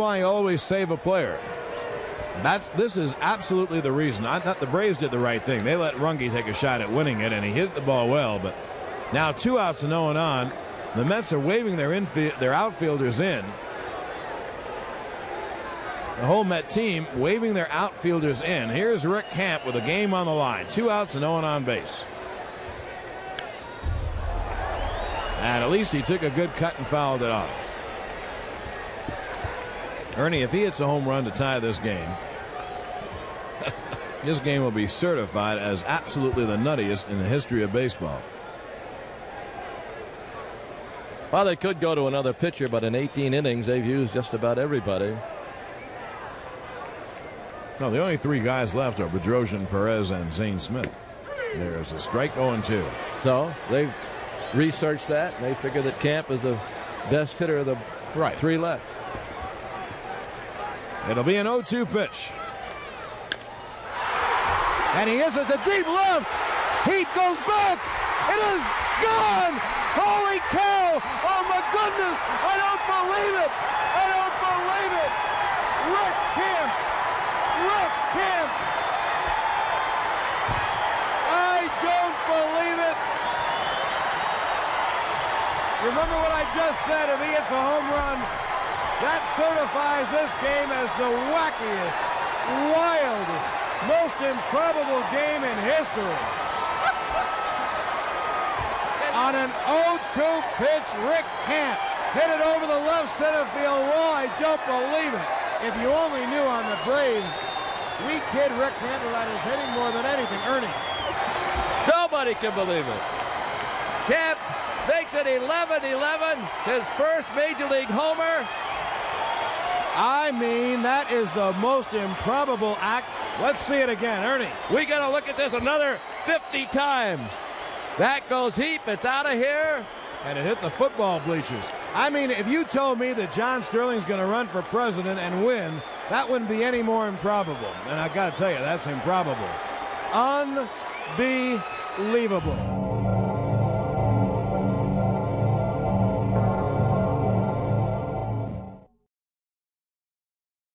why I always save a player. This is absolutely the reason. I thought the Braves did the right thing. They let Runge take a shot at winning it, and he hit the ball well. But now 2 outs and 0 on. The Mets are waving their outfielders in. The whole Met team waving their outfielders in. Here's Rick Camp with a game on the line. 2 outs and 0 on base. And at least he took a good cut and fouled it off. Ernie, if he hits a home run to tie this game, this game will be certified as absolutely the nuttiest in the history of baseball. Well, they could go to another pitcher, but in 18 innings, they've used just about everybody. No, the only 3 guys left are Bedrosian, Perez, and Zane Smith. There's a strike 0-2. So they've researched that, and they figure that Camp is the best hitter of the 3 left. It'll be an 0-2 pitch. And he is at the deep left. He goes back. It is gone. Holy cow! Oh my goodness! I don't believe it! I don't believe it! Rick Camp! Rick Camp! I don't believe it! Remember what I just said, if he hits a home run, that certifies this game as the wackiest, wildest, most improbable game in history. On an 0-2 pitch, Rick Camp hit it over the left center field wall. I don't believe it. If you only knew on the Braves, we kid Rick Handelright is hitting more than anything. Ernie. Nobody can believe it. Camp makes it 11-11, his first Major League homer. I mean, that is the most improbable act. Let's see it again, Ernie. We got to look at this another 50 times. That goes heap. It's out of here. And it hit the football bleachers. I mean, if you told me that John Sterling's going to run for president and win, that wouldn't be any more improbable. And I got to tell you, that's improbable. Unbelievable.